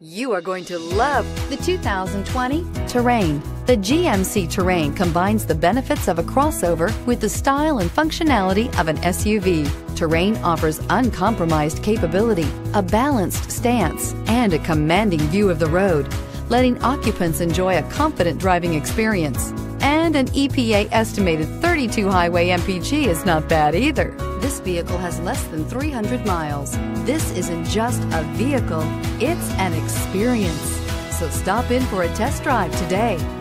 You are going to love the 2020 Terrain. The GMC Terrain combines the benefits of a crossover with the style and functionality of an SUV. Terrain offers uncompromised capability, a balanced stance, and a commanding view of the road, letting occupants enjoy a confident driving experience. And an EPA-estimated 32 highway MPG is not bad either. This vehicle has less than 300 miles. This isn't just a vehicle, it's an experience. So stop in for a test drive today.